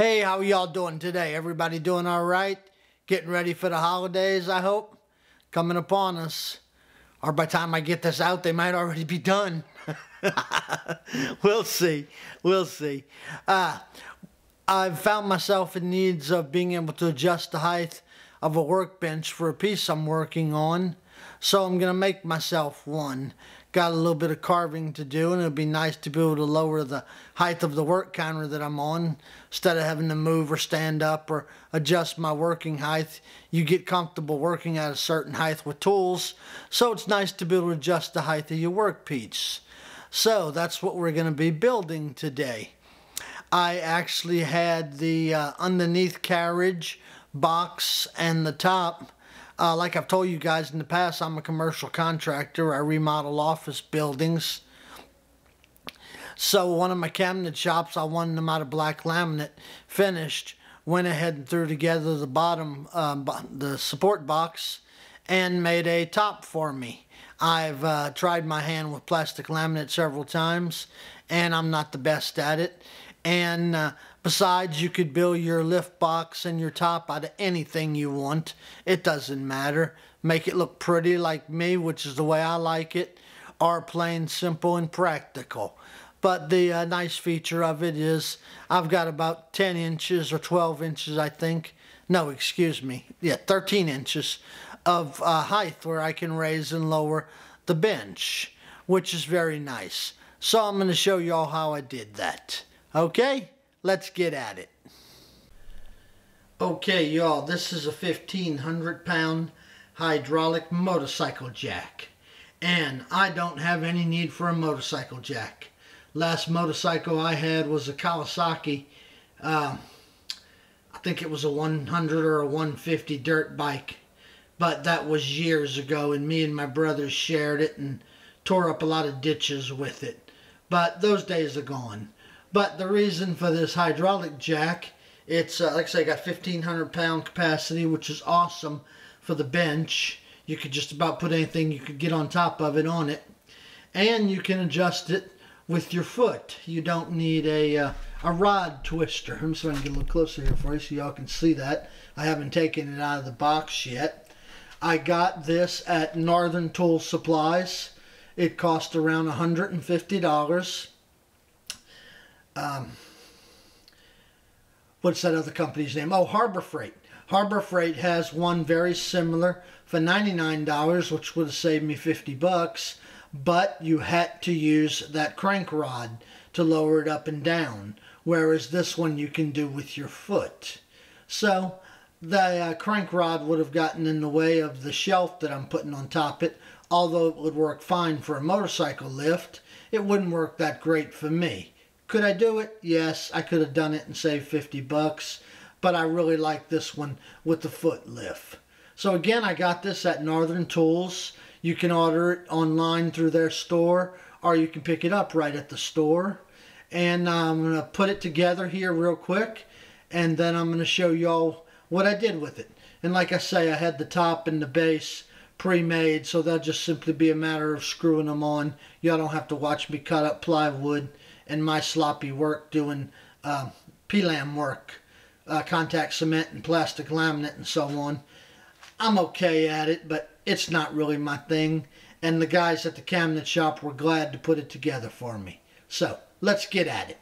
Hey, how y'all doing today? Everybody doing all right? Getting ready for the holidays, I hope? Coming upon us. Or by the time I get this out, they might already be done. We'll see. We'll see. I've found myself in needs of being able to adjust the height of a workbench for a piece I'm working on. So I'm going to make myself one. Got a little bit of carving to do, and it'll be nice to be able to lower the height of the work counter that I'm on. Instead of having to move or stand up or adjust my working height, you get comfortable working at a certain height with tools. So it's nice to be able to adjust the height of your workpiece. So that's what we're going to be building today. I actually had the underneath carriage box and the top. Like I've told you guys in the past, I'm a commercial contractor. I remodel office buildings. So one of my cabinet shops, I wanted them out of black laminate, finished. Went ahead and threw together the bottom, the support box, and made a top for me. I've tried my hand with plastic laminate several times, and I'm not the best at it. And besides, you could build your lift box and your top out of anything you want. It doesn't matter. Make it look pretty like me, which is the way I like it, or plain, simple, and practical. But the nice feature of it is I've got about 10 inches or 12 inches, I think. No, excuse me. Yeah, 13 inches of height where I can raise and lower the bench, which is very nice. So I'm going to show you all how I did that. Okay, let's get at it. Okay, y'all, this is a 1,500-pound hydraulic motorcycle jack. And I don't have any need for a motorcycle jack. Last motorcycle I had was a Kawasaki. I think it was a 100 or a 150 dirt bike. But that was years ago, and me and my brother shared it and tore up a lot of ditches with it. But those days are gone. But the reason for this hydraulic jack, it's, like I say, got 1,500-pound capacity, which is awesome for the bench. You could just about put anything you could get on top of it on it. And you can adjust it with your foot. You don't need a rod twister. I'm just going to get a little closer here for you so y'all can see that. I haven't taken it out of the box yet. I got this at Northern Tool Supplies. It cost around $150. What's that other company's name? Oh, Harbor Freight. Harbor Freight has one very similar for $99, which would have saved me $50, but you had to use that crank rod to lower it up and down, whereas this one you can do with your foot. So the crank rod would have gotten in the way of the shelf that I'm putting on top it. Although it would work fine for a motorcycle lift, it wouldn't work that great for me. Could I do it? Yes, I could have done it and saved $50, but I really like this one with the foot lift. So again, I got this at Northern Tools. You can order it online through their store, or you can pick it up right at the store. And I'm going to put it together here real quick, and then I'm going to show y'all what I did with it. And like I say, I had the top and the base pre-made, so that'll just simply be a matter of screwing them on. Y'all don't have to watch me cut up plywood and my sloppy work doing PLAM work, contact cement and plastic laminate and so on. I'm okay at it, but it's not really my thing. And the guys at the cabinet shop were glad to put it together for me. So let's get at it.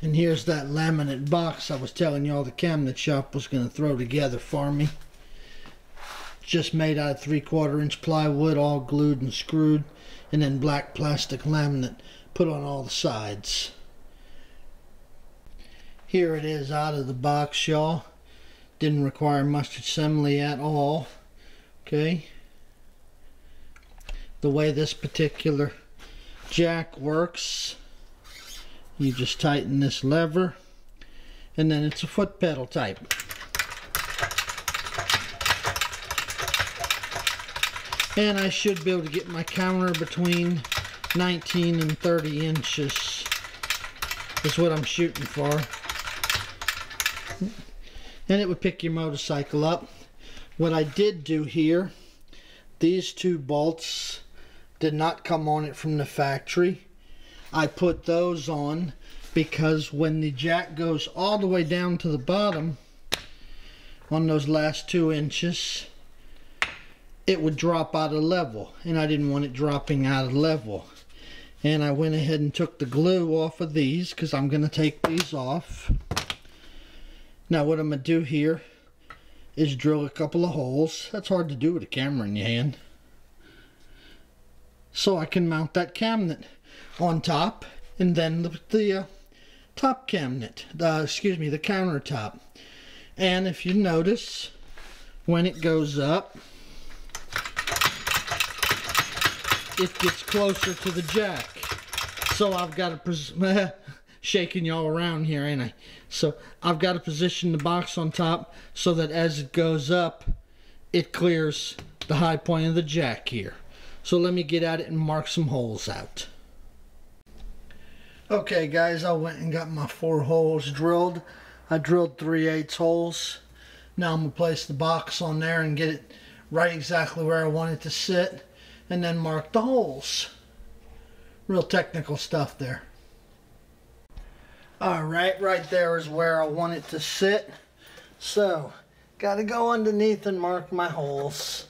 And here's that laminate box I was telling y'all the cabinet shop was going to throw together for me. Just made out of 3/4 inch plywood, all glued and screwed, and then black plastic laminate put on all the sides. Here it is out of the box, y'all. Didn't require much assembly at all. Okay. The way this particular jack works, you just tighten this lever, and then it's a foot pedal type. And I should be able to get my counter between 19 and 30 inches. That's what I'm shooting for. And it would pick your motorcycle up. What I did do here, these two bolts did not come on it from the factory. I put those on because when the jack goes all the way down to the bottom on those last 2 inches, it would drop out of level, and I didn't want it dropping out of level. And I went ahead and took the glue off of these, because I'm going to take these off. Now what I'm going to do here is drill a couple of holes. That's hard to do with a camera in your hand. So I can mount that cabinet on top, and then the countertop. And if you notice, when it goes up, it gets closer to the jack. So I've got to, shaking y'all around here, ain't I? So I've got to position the box on top so that as it goes up, it clears the high point of the jack here. So let me get at it and mark some holes out. Okay guys, I went and got my 4 holes drilled. I drilled 3/8 holes. Now I'm gonna place the box on there and get it right exactly where I want it to sit, and then mark the holes. Real technical stuff there. Alright, right there is where I want it to sit. So, gotta go underneath and mark my holes.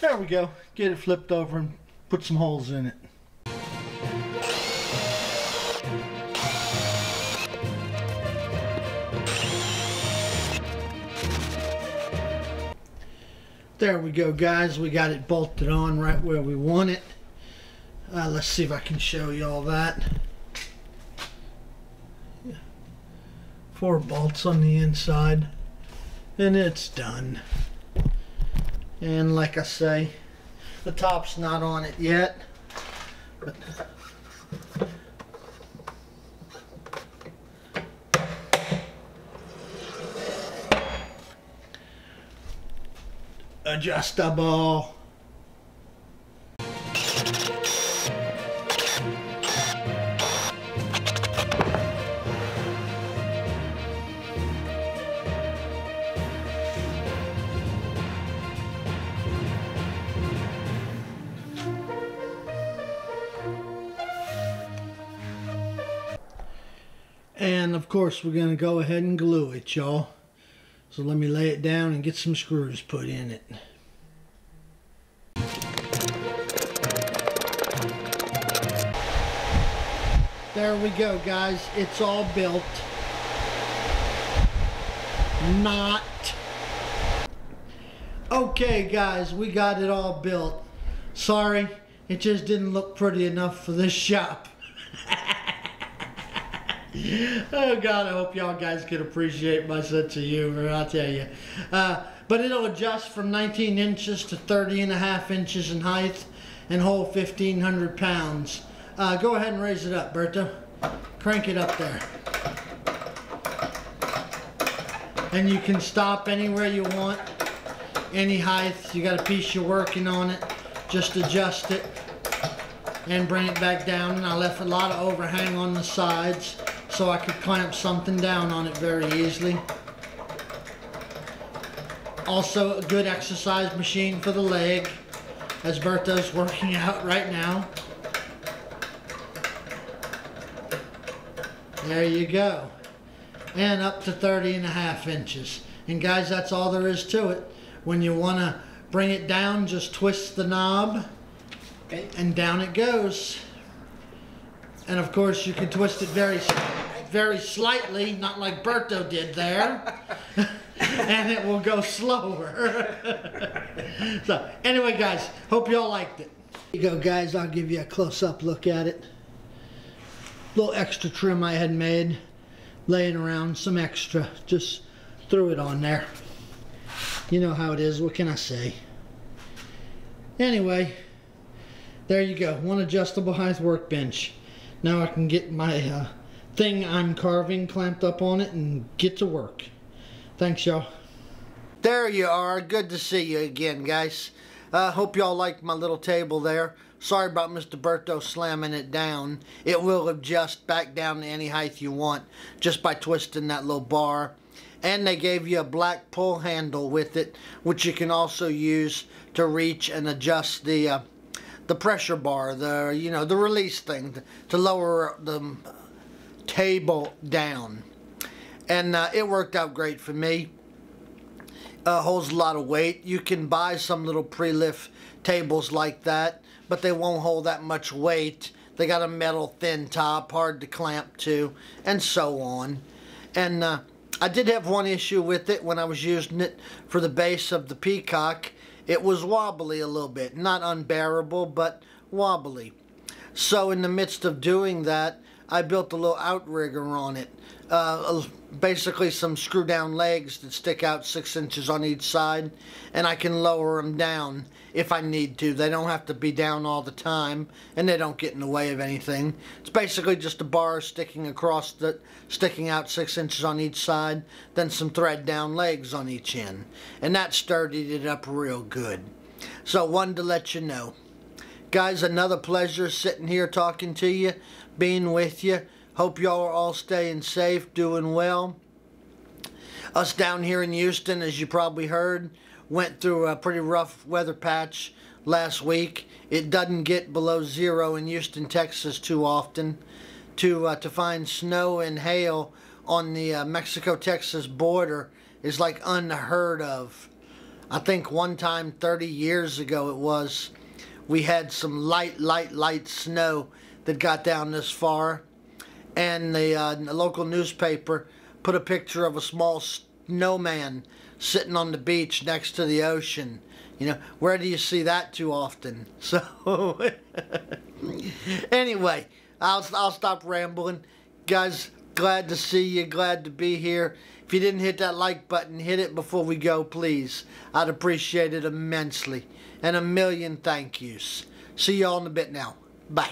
There we go. Get it flipped over and put some holes in it. There we go, guys. We got it bolted on right where we want it. Let's see if I can show you all that. 4 bolts on the inside, and it's done. And like I say, the top's not on it yet, but adjustable. And of course we're going to go ahead and glue it, y'all. So let me lay it down and get some screws put in it. There we go, guys. It's all built. Not. Okay, guys, we got it all built. Sorry, it just didn't look pretty enough for this shop. Oh God, I hope y'all guys can appreciate my sense of humor, I'll tell you. But it'll adjust from 19 inches to 30.5 inches in height and hold 1,500 pounds. Go ahead and raise it up, Bertha. Crank it up there. And you can stop anywhere you want, any height. You got a piece you're working on it, just adjust it and bring it back down. And I left a lot of overhang on the sides, so I could clamp something down on it very easily. Also a good exercise machine for the leg, as Bertha's working out right now. There you go. And up to 30.5 inches. And guys, that's all there is to it. When you want to bring it down, just twist the knob and down it goes. And of course you can twist it very slightly, not like Berto did there, and it will go slower. So anyway guys, hope you all liked it. Here you go guys, I'll give you a close-up look at it. Little extra trim I had made, laying around some extra, just threw it on there. You know how it is, what can I say? Anyway, there you go, one adjustable height workbench. Now I can get my thing I'm carving clamped up on it and get to work. Thanks y'all. There you are. Good to see you again, guys. Hope y'all liked my little table there. Sorry about Mr. Berto slamming it down. It will adjust back down to any height you want just by twisting that little bar. And they gave you a black pull handle with it, which you can also use to reach and adjust the pressure bar, the release thing to lower the table down. And it worked out great for me. Holds a lot of weight. You can buy some little pre-lift tables like that, but they won't hold that much weight. They got a metal thin top, hard to clamp to, and so on. And I did have one issue with it when I was using it for the base of the Peacock. It was wobbly a little bit. Not unbearable, but wobbly. So in the midst of doing that, I built a little outrigger on it. Basically some screw down legs that stick out 6 inches on each side, and I can lower them down if I need to. They don't have to be down all the time, and they don't get in the way of anything. It's basically just a bar sticking out 6 inches on each side, then some thread down legs on each end, and that sturdied it up real good. So wanted to let you know, guys. Another pleasure sitting here talking to you, being with you. Hope y'all are all staying safe, doing well. Us down here in Houston, as you probably heard, went through a pretty rough weather patch last week. It doesn't get below zero in Houston, Texas too often. To find snow and hail on the Mexico-Texas border is like unheard of. I think one time 30 years ago it was, we had some light snow that got down this far. And the local newspaper put a picture of a small snowman sitting on the beach next to the ocean. You know, where do you see that too often? So, anyway, I'll stop rambling. Guys, glad to see you, glad to be here. If you didn't hit that like button, hit it before we go, please. I'd appreciate it immensely. And a million thank yous. See you all in a bit now. Bye.